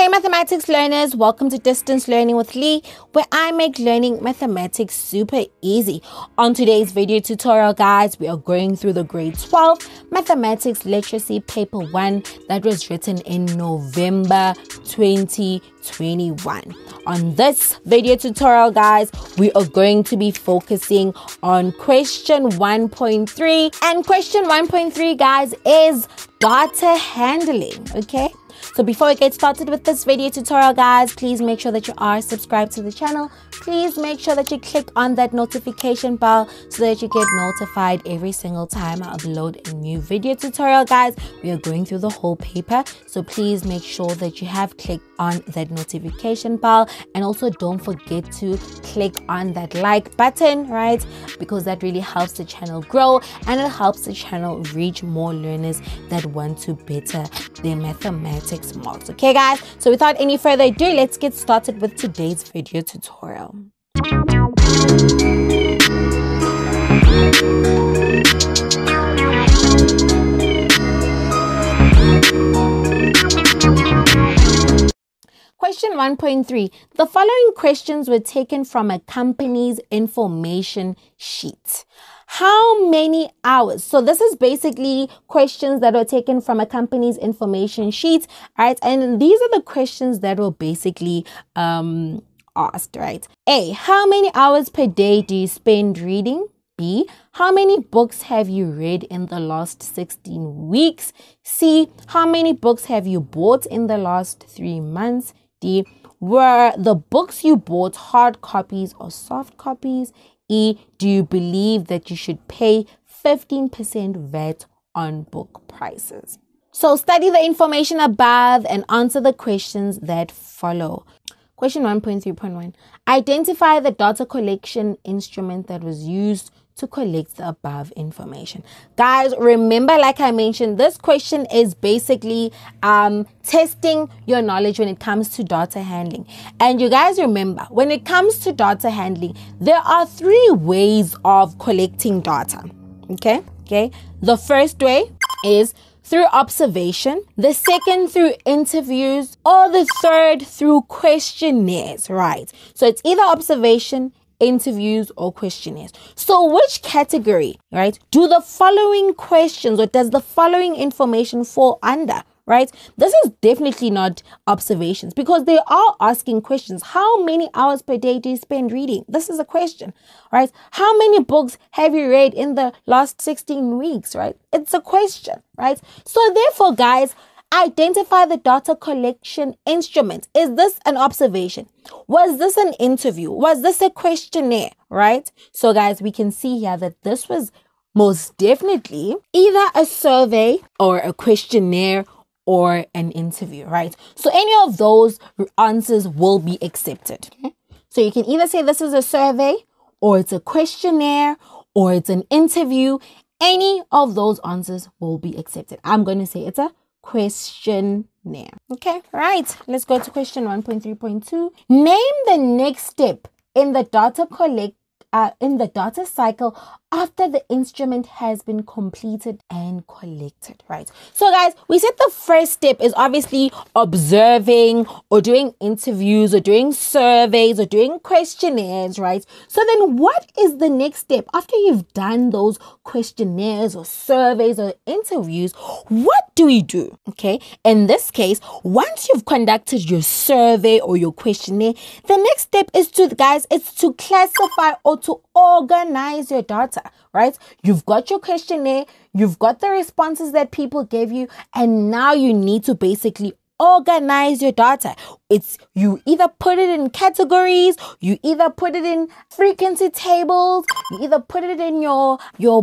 Hey mathematics learners, welcome to Distance Learning with Lee, where I make learning mathematics super easy. On today's video tutorial, guys, we are going through the grade 12 mathematics literacy paper 1 that was written in November 2021. On this video tutorial, guys, we are going to be focusing on question 1.3, and question 1.3, guys, is data handling. Okay, so before we get started with this video tutorial, guys, please make sure that you are subscribed to the channel. Please make sure that you click on that notification bell so that you get notified every single time I upload a new video tutorial, guys. We are going through the whole paper, so please make sure that you have clicked on that notification bell, and also don't forget to click on that like button, right, because that really helps the channel grow and it helps the channel reach more learners that want to better their mathematics marks. Okay guys, so without any further ado, let's get started with today's video tutorial. Question 1.3. The following questions were taken from a company's information sheet. How many hours? So this is basically questions that were taken from a company's information sheet, right? And these are the questions that were basically asked, right? A, how many hours per day do you spend reading? B, how many books have you read in the last 16 weeks? C, how many books have you bought in the last 3 months? D, were the books you bought hard copies or soft copies? E, do you believe that you should pay 15% VAT on book prices? So study the information above and answer the questions that follow. Question 1.3.1. Identify the data collection instrument that was used to collect the above information. Guys, remember, like I mentioned, this question is basically testing your knowledge when it comes to data handling. And you guys remember, when it comes to data handling, there are 3 ways of collecting data. Okay, the first way is through observation, the second through interviews, or the third through questionnaires, right? So it's either observation, interviews, or questionnaires. So which category, right, do the following questions, or does the following information fall under, right? This is definitely not observations, because they are asking questions. How many hours per day do you spend reading? This is a question, right? How many books have you read in the last 16 weeks, right? It's a question, right? So therefore, guys, identify the data collection instrument. Is this an observation? Was this an interview? Was this a questionnaire, right? So guys, we can see here that this was most definitely either a survey or a questionnaire or an interview, right? So any of those answers will be accepted. So you can either say this is a survey, or it's a questionnaire, or it's an interview. Any of those answers will be accepted. I'm going to say it's a questionnaire. Okay, right, let's go to question 1.3.2. Name the next step in the data cycle after the instrument has been completed and collected, right? So guys, we said the first step is obviously observing, or doing interviews, or doing surveys, or doing questionnaires, right? So then what is the next step after you've done those questionnaires or surveys or interviews? What do we do? Okay, in this case, once you've conducted your survey or your questionnaire, the next step is to, guys, it's to classify or to organize your data, right? You've got your questionnaire, you've got the responses that people gave you, and now you need to basically organize your data. It's, you either put it in categories, you either put it in frequency tables, you either put it in your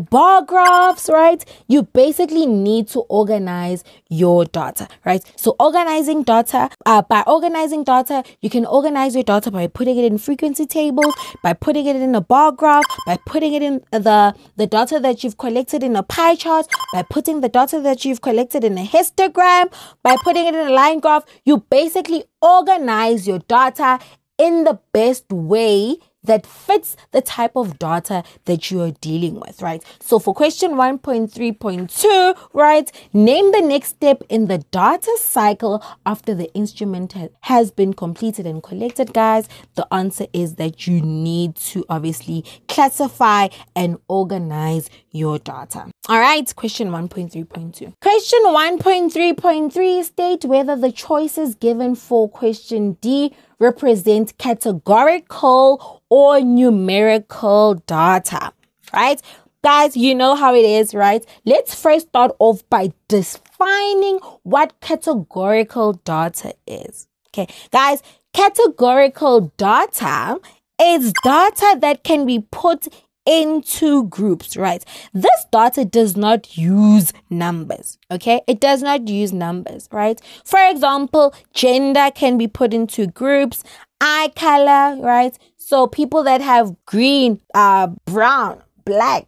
bar graphs, right? You basically need to organize your data, right? So organizing data, by organizing data, you can organize your data by putting it in frequency tables, by putting it in a bar graph, by putting it in the data that you've collected in a pie chart, by putting the data that you've collected in a histogram, by putting it in a line graph. You basically organize your data in the best way that fits the type of data that you are dealing with, right? So for question 1.3.2, right, name the next step in the data cycle after the instrument has been completed and collected, guys. The answer is that you need to obviously classify and organize your data. All right, question 1.3.2. Question 1.3.3, state whether the choices given for question D represent categorical or numerical data, right? Guys, you know how it is, right? Let's first start off by defining what categorical data is. Okay, guys, categorical data is data that can be put into groups, right? This data does not use numbers, okay? It does not use numbers, right? For example, gender can be put into groups, eye color, right? So people that have green, brown, black,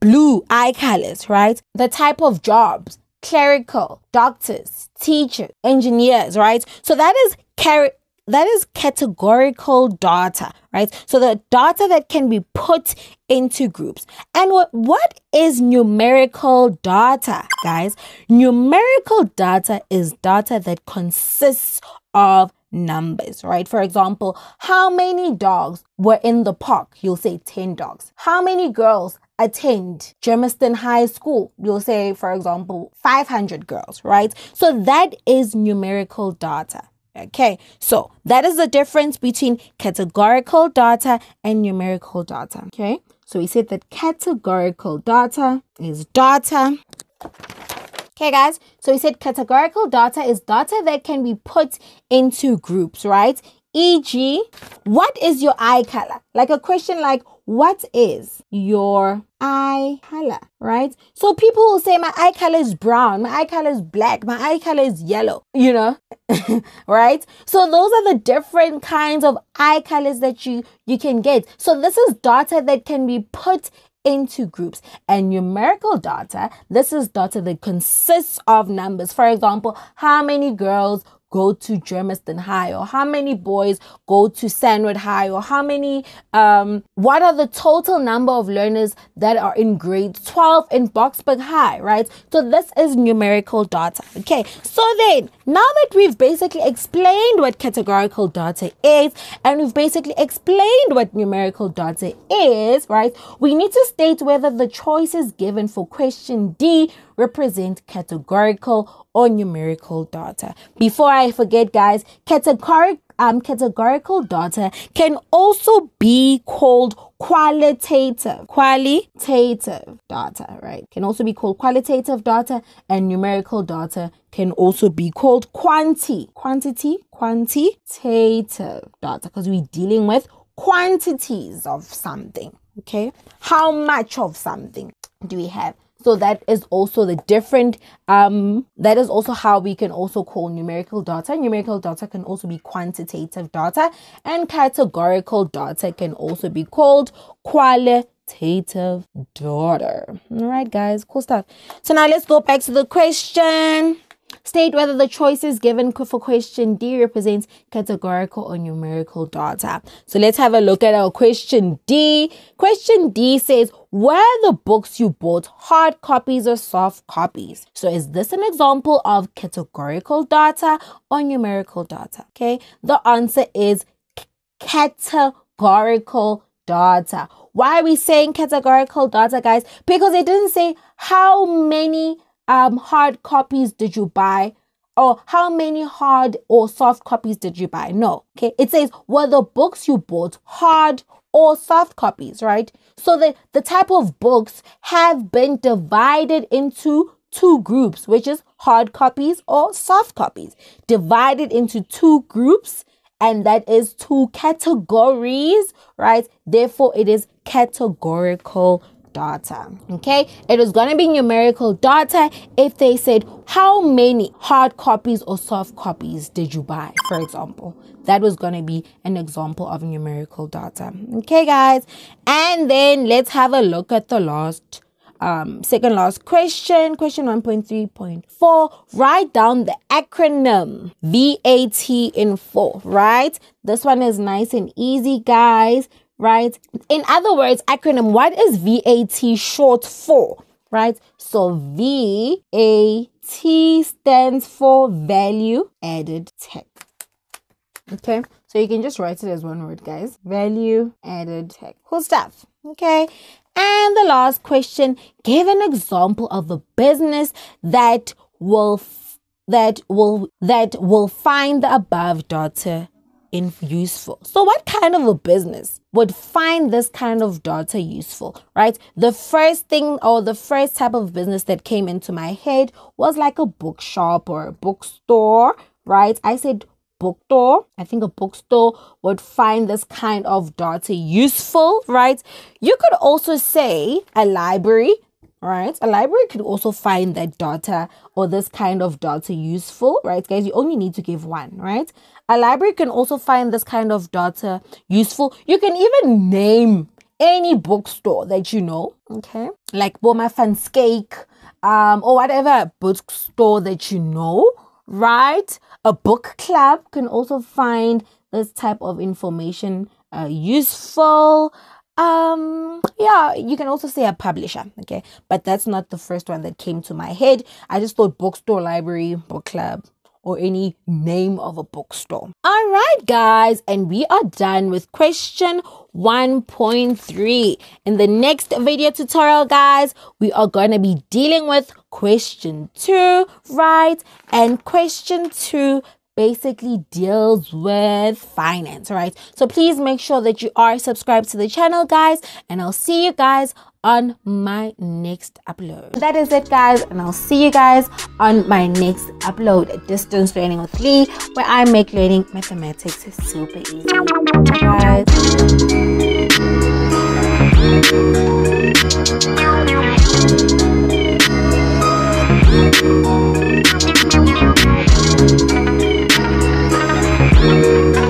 blue eye colors, right? The type of jobs, clerical, doctors, teachers, engineers, right? So that is categorical data, right? So the data that can be put into groups. And what is numerical data, guys? Numerical data is data that consists of numbers, right? For example, how many dogs were in the park? You'll say 10 dogs. How many girls attend Germiston High School? You'll say, for example, 500 girls, right? So that is numerical data. Okay, so that is the difference between categorical data and numerical data. Okay, so we said that categorical data is data. Okay, guys, so we said categorical data is data that can be put into groups, right? E.g., what is your eye color? Like a question like, what is your eye color, right? So people will say, my eye color is brown, my eye color is black, my eye color is yellow, you know, right? So those are the different kinds of eye colors that you can get. So this is data that can be put into groups. And numerical data, this is data that consists of numbers. For example, how many girls go to Germiston High, or how many boys go to Sandwood High, or how many, what are the total number of learners that are in grade 12 in Boksburg High, right? So this is numerical data. Okay, so then now that we've basically explained what categorical data is, and we've basically explained what numerical data is, right, we need to state whether the choices given for question D represent categorical or numerical data. Before I forget, guys, categorical data can also be called qualitative data, right? Can also be called qualitative data, and numerical data can also be called quantitative data, because we're dealing with quantities of something, okay? How much of something do we have? So that is also the different, that is also how we can also call numerical data. Numerical data can also be quantitative data, and categorical data can also be called qualitative data. All right, guys, cool stuff. So now let's go back to the question. State whether the choices given for question D represents categorical or numerical data. So let's have a look at our question D. Question D says, were the books you bought hard copies or soft copies? So is this an example of categorical data or numerical data? Okay, the answer is categorical data. Why are we saying categorical data, guys? Because it didn't say how many hard copies did you buy, or how many hard or soft copies did you buy? No, okay, it says were the books you bought hard or soft copies, right? So the type of books have been divided into two groups, which is hard copies or soft copies, divided into two groups, and that is two categories, right? Therefore it is categorical data. Okay, it is going to be numerical data if they said how many hard copies or soft copies did you buy, for example. That was going to be an example of numerical data. Okay, guys, and then let's have a look at the last second last question. Question 1.3.4, write down the acronym VAT in full, right? This one is nice and easy, guys. right? In other words, acronym, what is VAT short for, right? So VAT stands for value added tech. Okay, so you can just write it as one word, guys. Value added tech. Cool stuff. Okay, and the last question, give an example of a business that will find the above data useful. So what kind of a business would find this kind of data useful, right? The first thing, or the first type of business that came into my head was like a bookshop or a bookstore, right? I said bookstore. I think a bookstore would find this kind of data useful, right? You could also say a library, right? A library could also find that data or this kind of data useful, right, guys? You only need to give one, right? A library can also find this kind of data useful. You can even name any bookstore that you know, okay? Like Boma Fanscake, or whatever bookstore that you know, right? A book club can also find this type of information useful. Yeah, you can also say a publisher, okay? But that's not the first one that came to my head. I just thought bookstore, library, book club, or any name of a bookstore. All right, guys, and we are done with question 1.3. In the next video tutorial, guys, we are going to be dealing with question 2, right? And question 2 basically deals with finance, right? So please make sure that you are subscribed to the channel, guys, and I'll see you guys on my next upload. That is it, guys, and I'll see you guys on my next upload at Distance Learning with Lee, where I make learning mathematics super easy. Bye.